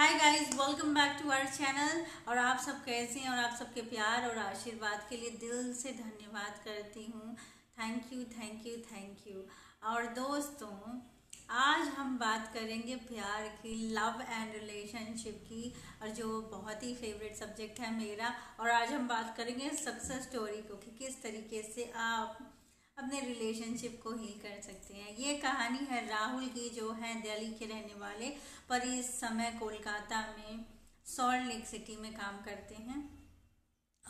Hi guys, welcome back to our channel. और आप सब कैसे हैं? और आप सबके प्यार और आशीर्वाद के लिए दिल से धन्यवाद करती हूँ। Thank you, thank you, thank you. और दोस्तों, आज हम बात करेंगे प्यार की, लव एंड रिलेशनशिप की, और जो बहुत ही फेवरेट सब्जेक्ट है मेरा। और आज हम बात करेंगे सक्सेस स्टोरी को कि किस तरीके से आप अपने रिलेशनशिप को हील कर सकते हैं। ये कहानी है राहुल की, जो है दिल्ली के रहने वाले, पर इस समय कोलकाता में सॉल्ट लेक सिटी में काम करते हैं।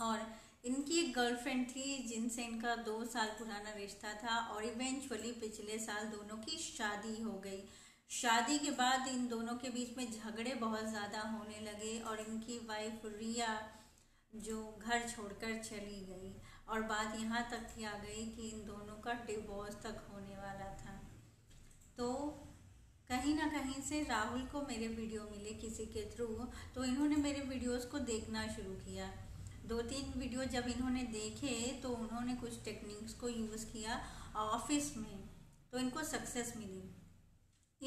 और इनकी एक गर्लफ्रेंड थी जिनसे इनका 2 साल पुराना रिश्ता था, और इवेंचुअली पिछले साल दोनों की शादी हो गई। शादी के बाद इन दोनों के बीच में झगड़े बहुत ज़्यादा होने लगे, और इनकी वाइफ रिया जो घर छोड़कर चली गई। और बात यहाँ तक थी आ गई कि इन दोनों का डिवोर्स तक होने वाला था। तो कहीं ना कहीं से राहुल को मेरे वीडियो मिले किसी के थ्रू, तो इन्होंने मेरे वीडियोस को देखना शुरू किया। 2-3 वीडियो जब इन्होंने देखे तो उन्होंने कुछ टेक्निक्स को यूज़ किया ऑफिस में, तो इनको सक्सेस मिली।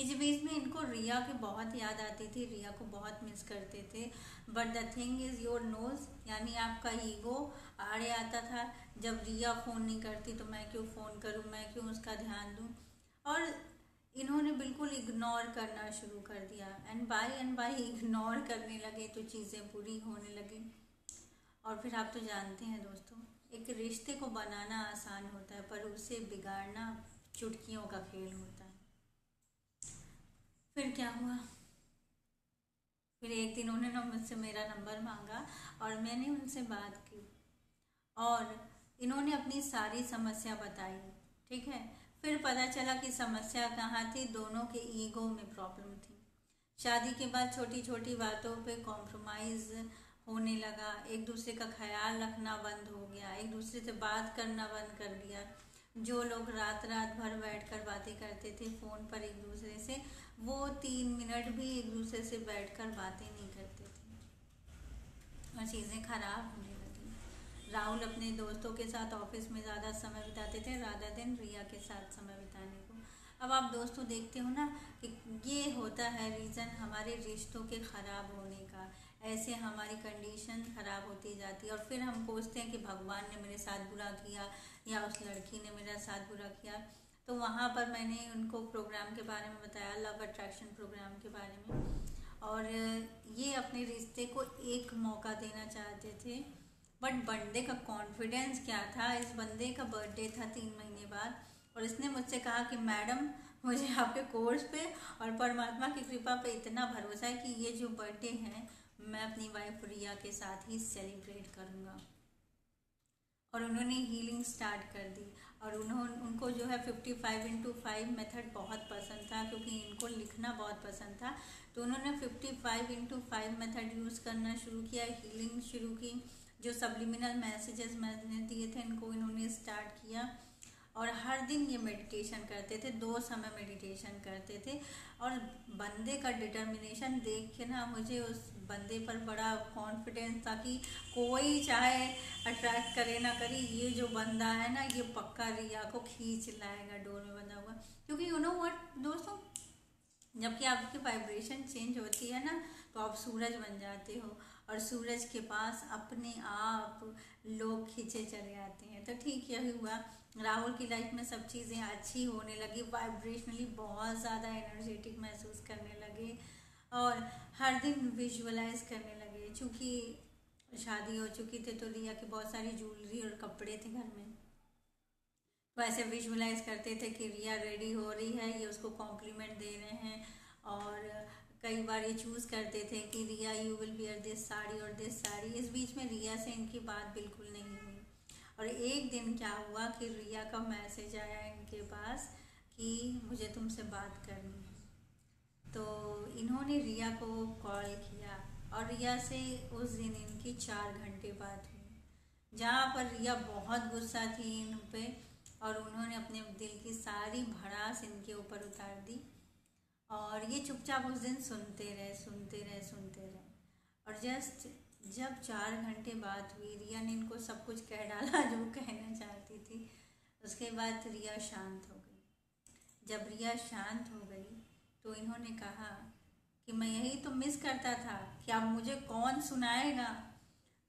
इस बीच में इनको रिया की बहुत याद आती थी, रिया को बहुत मिस करते थे। But the thing is your nose, यानी आपका ईगो आड़े आता था। जब रिया फ़ोन नहीं करती तो मैं क्यों फ़ोन करूं, मैं क्यों उसका ध्यान दूं, और इन्होंने बिल्कुल इग्नोर करना शुरू कर दिया। एंड बाई इग्नोर करने लगे तो चीज़ें बुरी होने लगी। और फिर आप तो जानते हैं दोस्तों, एक रिश्ते को बनाना आसान होता है, पर उसे बिगाड़ना चुटकियों का खेल होता है। फिर क्या हुआ? फिर एक दिन उन्होंने मुझसे मेरा नंबर मांगा और मैंने उनसे बात की, और इन्होंने अपनी सारी समस्या बताई। ठीक है, फिर पता चला कि समस्या कहाँ थी, दोनों के ईगो में प्रॉब्लम थी। शादी के बाद छोटी छोटी बातों पे कॉम्प्रोमाइज़ होने लगा, एक दूसरे का ख्याल रखना बंद हो गया, एक दूसरे से बात करना बंद कर दिया। जो लोग रात रात भर बैठकर बातें करते थे फ़ोन पर एक दूसरे से, वो 3 मिनट भी एक दूसरे से बैठकर बातें नहीं करते थे, और चीज़ें खराब होने लगी। राहुल अपने दोस्तों के साथ ऑफिस में ज़्यादा समय बिताते थे राधा दिन रिया के साथ समय बिताने को। अब आप दोस्तों देखते हो ना कि ये होता है रीज़न हमारे रिश्तों के ख़राब होने का। ऐसे हमारी कंडीशन ख़राब होती जाती है, और फिर हम सोचते हैं कि भगवान ने मेरे साथ बुरा किया या उस लड़की ने मेरा साथ बुरा किया। तो वहाँ पर मैंने उनको प्रोग्राम के बारे में बताया, लव अट्रैक्शन प्रोग्राम के बारे में, और ये अपने रिश्ते को एक मौका देना चाहते थे। बट बंदे का कॉन्फिडेंस क्या था, इस बंदे का बर्थडे था 3 महीने बाद, और इसने मुझसे कहा कि मैडम, मुझे आपके कोर्स पे और परमात्मा की कृपा पे इतना भरोसा है कि ये जो बर्थडे है मैं अपनी वाइफ रिया के साथ ही सेलिब्रेट करूँगा। और उन्होंने हीलिंग स्टार्ट कर दी, और उनको जो है 55x5 मेथड बहुत पसंद था, क्योंकि इनको लिखना बहुत पसंद था। तो उन्होंने 55x5 मेथड यूज़ करना शुरू किया, हीलिंग शुरू की। जो सब्लिमिनल मैसेजेस मैंने दिए थे इनको, इन्होंने स्टार्ट किया। और हर दिन ये मेडिटेशन करते थे, 2 समय मेडिटेशन करते थे। और बंदे का डिटर्मिनेशन देख के ना मुझे उस बंदे पर बड़ा कॉन्फिडेंस था कि कोई चाहे अट्रैक्ट करे ना करे, ये जो बंदा है ना, ये पक्का रिया को खींच लाएगा, डोर में बंधा हुआ। क्योंकि यू नो व्हाट दोस्तों, जबकि आपकी वाइब्रेशन चेंज होती है ना, तो आप सूरज बन जाते हो, और सूरज के पास अपने आप लोग खींचे चले आते हैं। तो ठीक यही हुआ, राहुल की लाइफ में सब चीज़ें अच्छी होने लगी, वाइब्रेशनली बहुत ज़्यादा एनर्जेटिक महसूस करने लगे, और हर दिन विजुअलाइज करने लगे। चूँकि शादी हो चुकी थी तो रिया की बहुत सारी ज्वेलरी और कपड़े थे घर में, तो ऐसे विजुअलाइज करते थे कि रिया रेडी हो रही है, ये उसको कॉम्प्लीमेंट दे रहे हैं। और कई बार ये चूज़ करते थे कि Riya you will wear this sari और दिस साड़ी। इस बीच में रिया से इनकी बात बिल्कुल नहीं हुई। और एक दिन क्या हुआ कि रिया का मैसेज आया इनके पास कि मुझे तुमसे बात करनी है। तो इन्होंने रिया को कॉल किया, और रिया से उस दिन इनकी 4 घंटे बात हुई, जहाँ पर रिया बहुत गुस्सा थी इन पर, और उन्होंने अपने दिल की सारी भड़ास इनके ऊपर उतार दी। और ये चुपचाप उस दिन सुनते रहे। और जस्ट जब 4 घंटे बात हुई, रिया ने इनको सब कुछ कह डाला जो कहना चाहती थी। उसके बाद रिया शांत हो गई। जब रिया शांत हो गई तो इन्होंने कहा कि मैं यही तो मिस करता था कि अब मुझे कौन सुनाएगा,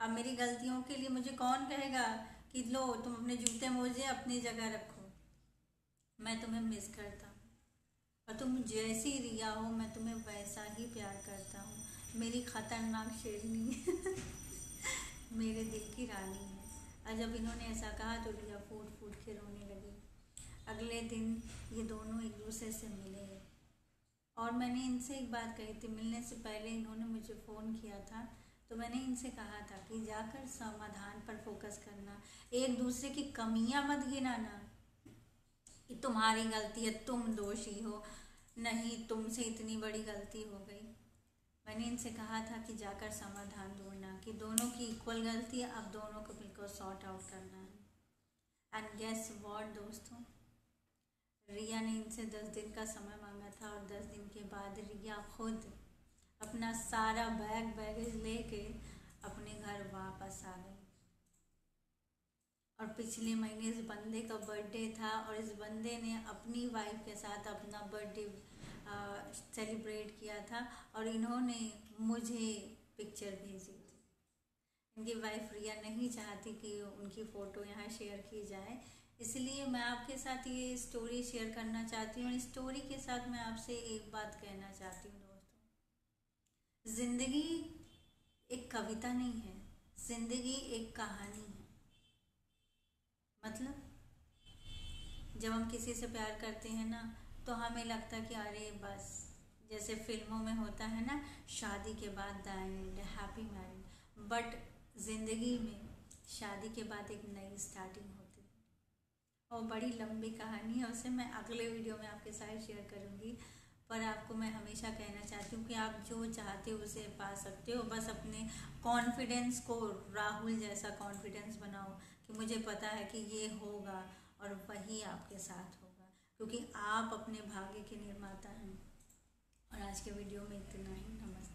अब मेरी गलतियों के लिए मुझे कौन कहेगा कि लो तुम अपने जूते मोजे अपनी जगह रखो। मैं तुम्हें मिस करता हूँ और तुम जैसी रिया हो मैं तुम्हें वैसा ही प्यार करता हूँ। मेरी ख़तरनाक शेरनी मेरे दिल की रानी है। और जब इन्होंने ऐसा कहा तो रिया फूट फूट के रोने लगी। अगले दिन ये दोनों एक दूसरे से मिले और मैंने इनसे एक बात कही थी, मिलने से पहले इन्होंने मुझे फ़ोन किया था तो मैंने इनसे कहा था कि जाकर समाधान पर फोकस करना, एक दूसरे की कमियाँ मत गिनाना कि तुम्हारी गलती है तुम दोषी हो, नहीं तुमसे इतनी बड़ी गलती हो गई। मैंने इनसे कहा था कि जाकर समाधान ढूंढना कि दोनों की इक्वल गलती है, अब दोनों को बिल्कुल सॉर्ट आउट करना है। एंड गेस व्हाट दोस्तों, रिया ने इनसे 10 दिन का समय मांगा था और 10 दिन के बाद रिया खुद अपना सारा बैगेज लेके अपने घर वापस आ गई। और पिछले महीने इस बंदे का बर्थडे था और इस बंदे ने अपनी वाइफ के साथ अपना बर्थडे सेलिब्रेट किया था और इन्होंने मुझे पिक्चर भेजी थी। इनकी वाइफ रिया नहीं चाहती कि उनकी फ़ोटो यहाँ शेयर की जाए, इसलिए मैं आपके साथ ये स्टोरी शेयर करना चाहती हूँ। और इस स्टोरी के साथ मैं आपसे एक बात कहना चाहती हूँ दोस्तों, ज़िंदगी एक कविता नहीं है, ज़िंदगी एक कहानी है। मतलब जब हम किसी से प्यार करते हैं ना तो हमें लगता है कि अरे बस, जैसे फिल्मों में होता है ना शादी के बाद the end happy marriage, but ज़िंदगी में शादी के बाद एक नई स्टार्टिंग होती है और बड़ी लंबी कहानी है, उसे मैं अगले वीडियो में आपके साथ शेयर करूँगी। पर आपको मैं हमेशा कहना चाहती हूँ कि आप जो चाहते हो उसे पा सकते हो, बस अपने कॉन्फिडेंस को राहुल जैसा कॉन्फिडेंस बनाओ कि मुझे पता है कि ये होगा और वही आपके साथ होगा, क्योंकि आप अपने भाग्य के निर्माता हैं। और आज के वीडियो में इतना ही। नमस्ते।